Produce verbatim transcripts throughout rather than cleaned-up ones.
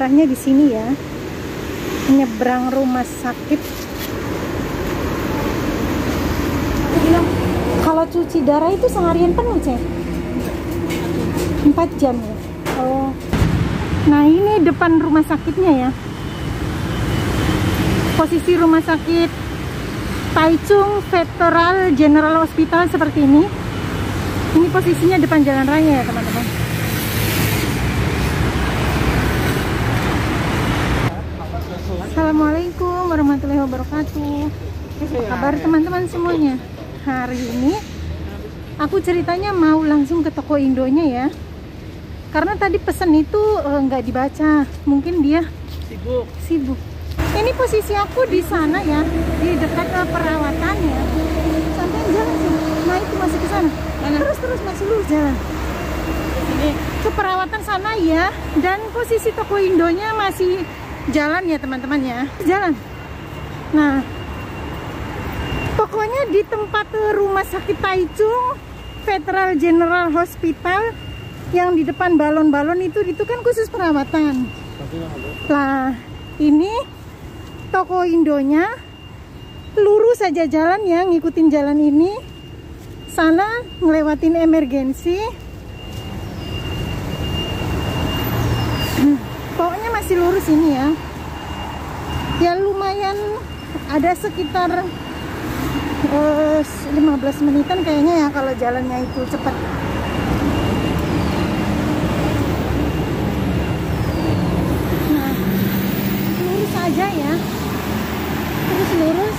arahnya di sini ya, nyebrang rumah sakit. Kalau cuci darah itu seharian penuh, Cek? empat jam ya? Oh. Nah, ini depan rumah sakitnya ya. Posisi rumah sakit Taichung Veterans General Hospital seperti ini. Ini posisinya depan jalan raya ya, teman-teman. Assalamualaikum warahmatullahi wabarakatuh. Apa kabar teman-teman semuanya? Hari ini aku ceritanya mau langsung ke Toko Indonya ya, karena tadi pesan itu nggak eh, dibaca, mungkin dia sibuk. Sibuk. Ini posisi aku di sana ya, di dekat perawatan ya. Sampai jalan sih. Nah itu masih ke sana. Terus terus masih lurus jalan. Ini ke perawatan sana ya. Dan posisi Toko Indonya masih jalan ya teman-teman ya. Jalan. Nah, pokoknya di tempat rumah sakit Taichung Veterans General Hospital yang di depan balon-balon itu, itu kan khusus perawatan. Lah, ini Toko Indonya lurus saja jalan ya, ngikutin jalan ini, sana ngelewatin emergensi. Pokoknya masih lurus ini ya. Ya lumayan, ada sekitar eh, lima belas menitan kayaknya ya kalau jalannya itu cepat. Nah, lurus aja ya. Terus lurus.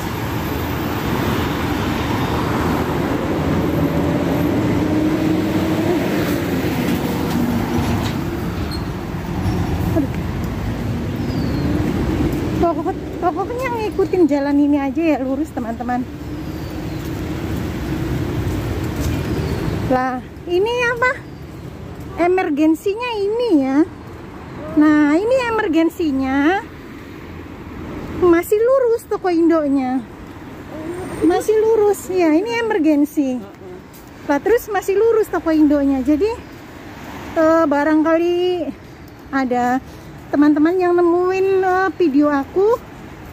Pokoknya ngikutin jalan ini aja ya, lurus teman-teman. Lah, ini apa? Emergensinya ini ya. Nah, ini emergensinya. Masih lurus Toko Indonya, masih lurus ya, ini emergensi. Nah, terus masih lurus Toko Indonya. Jadi eh, barangkali ada teman-teman yang nemuin eh, video aku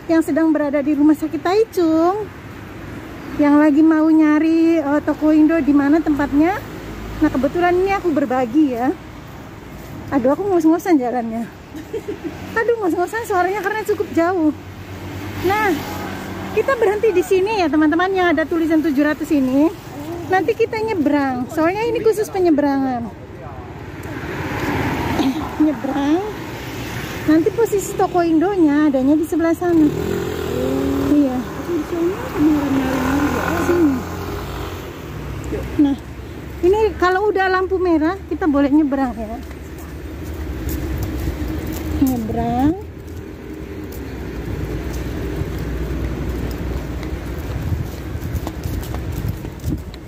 yang sedang berada di rumah sakit Taichung, yang lagi mau nyari eh, Toko Indo di mana tempatnya. Nah kebetulan ini aku berbagi ya. Aduh aku ngos-ngosan jalannya. Aduh ngos-ngosan suaranya karena cukup jauh. Nah, kita berhenti di sini ya teman-teman yang ada tulisan tujuh ratus ini. Nanti kita nyebrang. Soalnya ini khusus penyeberangan. Eh, nyebrang. Nanti posisi Toko Indonya adanya di sebelah sana. Iya. Sini. Nah, ini kalau udah lampu merah kita boleh nyebrang ya. Nyebrang.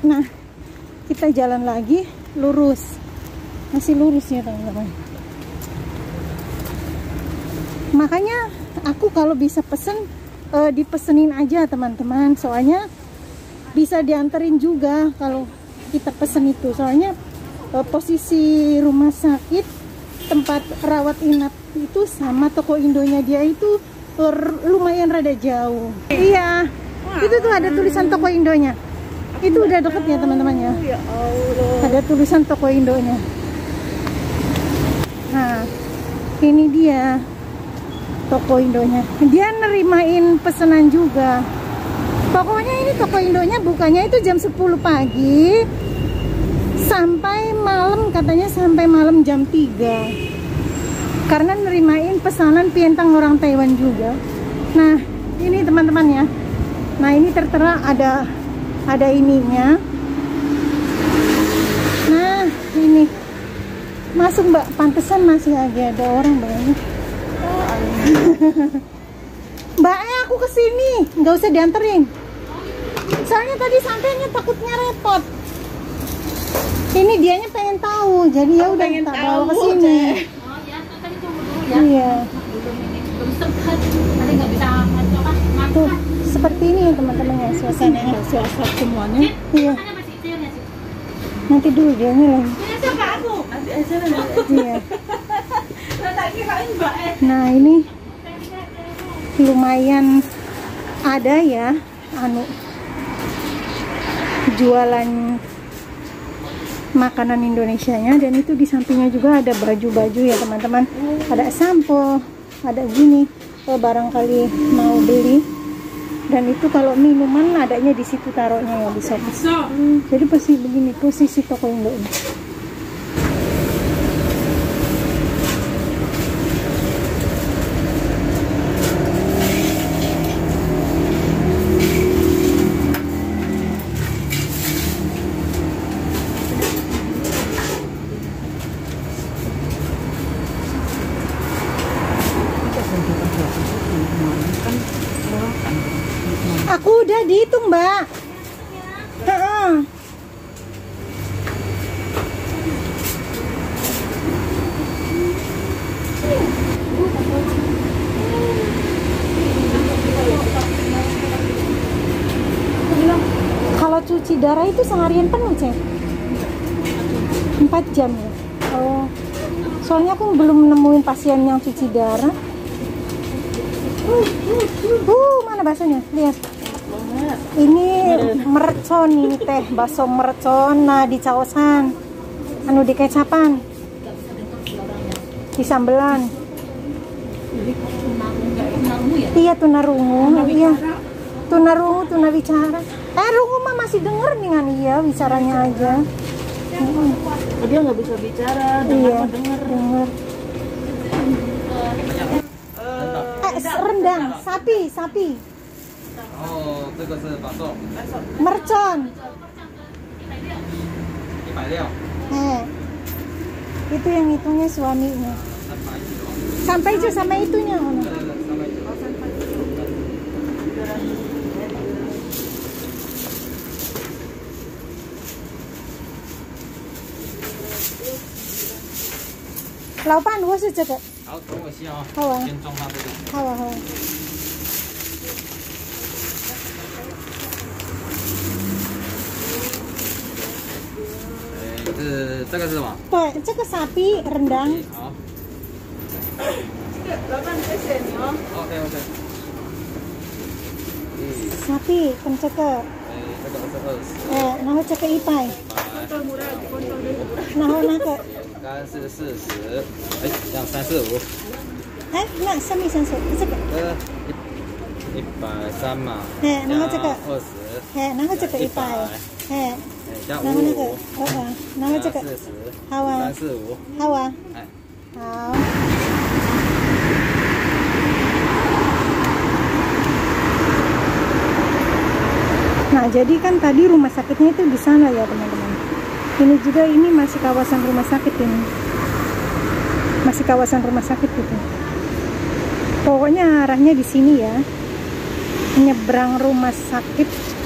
Nah, kita jalan lagi lurus, masih lurus ya teman-teman. Makanya aku kalau bisa pesen e, dipesenin aja teman-teman, soalnya bisa dianterin juga kalau kita pesen itu. Soalnya e, posisi rumah sakit tempat rawat inap itu sama Toko Indonya dia itu e, lumayan rada jauh. Iya, itu tuh ada tulisan Toko Indonya. Itu udah deket ya teman-teman ya. Ya Allah. Ada tulisan Toko Indonya. Nah, ini dia Toko Indonya. Dia nerimain pesanan juga. Pokoknya ini Toko Indonya bukanya itu jam sepuluh pagi sampai malam, katanya sampai malam jam tiga. Karena nerimain pesanan pientang orang Taiwan juga. Nah, ini teman-teman ya. Nah, ini tertera ada ada ininya. Nah ini masuk mbak, pantesan masih lagi ada orang banyak. Oh, mbaknya aku kesini nggak usah dianterin, soalnya tadi sampainya takutnya repot. Ini dianya pengen tahu, jadi ya udah tak bawa kesini. Oh, ya, tadi tunggu dulu ya. Iya. Belum sempat, tadi nggak bisa coba. Tuh, seperti ini ya teman-teman ya, suasananya, suasana semuanya. Iya. Nanti dulu dia nih. Ini siapa aku? Iya. Mbak Nah, ini lumayan ada ya anu jualan makanan Indonesianya, dan itu di sampingnya juga ada baju-baju ya teman-teman, ada sampo, ada gini kalau barangkali mau beli. Dan itu kalau minuman adanya di situ taruhnya ya, di shop. Hmm, jadi pasti begini posisi Toko Indonya. Aku udah dihitung, Mbak. Ya, ya. Kalau cuci darah itu seharian penuh, Cek? empat jam ya? Oh. Soalnya aku belum nemuin pasien yang cuci darah. Uh, mana baksonya? Lihat. Ini mercon, ini teh bakso mercon. Nah, di caosan, anu di kecapan, di sambelan. Iya, tunarungu, iya, tunarungu, tunawicara. Eh, rungu mah masih denger dengan iya, bicaranya aja. Hmm. Dia nggak bisa bicara, dengar, iya, dengar. Rendang, sapi, sapi. Oh, mercon. Eh, itu yang hitungnya suaminya. Sampai itu sama itunya. Laopan, gua sih cek. 好，等我一下啊！好啊，先装它这个。好啊，好啊。哎，是这个是什么？对，这个沙皮 rendang。好。这个老板谢谢你哦。OK OK。沙皮跟这个。哎，这个这个二十。哎，然后这个一百。然后那个。 三四四十，哎，这样三四五。哎，那上面三十，这个。呃，一一百三嘛。哎，然后这个二十。哎，然后这个一百。哎。然后那个，哦哦，然后这个。四十。好啊。三四五。好啊。哎。好。 Nah, jadi kan tadi rumah sakitnya itu di sana ya, teman-teman. Ini juga, ini masih kawasan rumah sakit ini. Masih kawasan rumah sakit gitu. Pokoknya arahnya di sini ya. Nyebrang rumah sakit.